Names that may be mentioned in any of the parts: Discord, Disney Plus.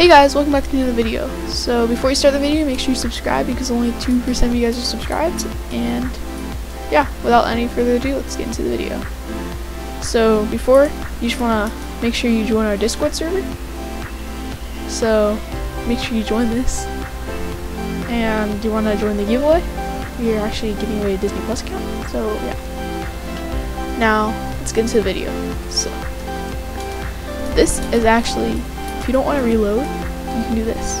Hey guys, welcome back to another video. So before you start the video, make sure you subscribe because only 2% of you guys are subscribed. And yeah, without any further ado, let's get into the video. So before, you just want to make sure you join our Discord server. So make sure you join this. And you want to join the giveaway. We are actually giving away a Disney Plus account. So yeah. Now let's get into the video. So this is actually, if you don't want to reload, you can do this.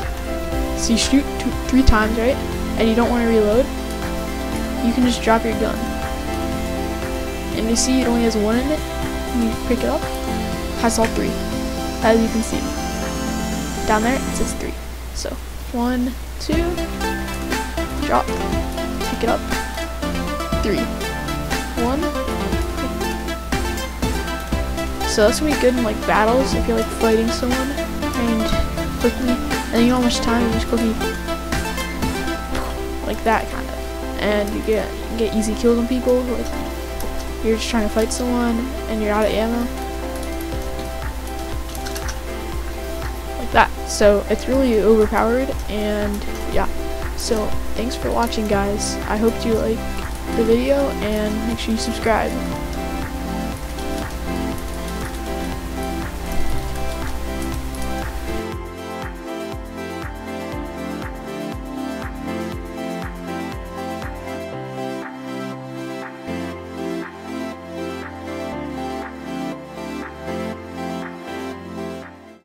So you shoot three times, right? And you don't want to reload, you can just drop your gun. And you see it only has one in it, and you pick it up, it has all three. As you can see, down there it says three. So 1, 2, drop, pick it up, three. So that's gonna be good in like battles if you're like fighting someone and quickly, and you know how much time, you just quickly like that kind of, and you get easy kills on people. Like you're just trying to fight someone and you're out of ammo like that. So it's really overpowered. And yeah, so thanks for watching guys. I hope you like the video and make sure you subscribe.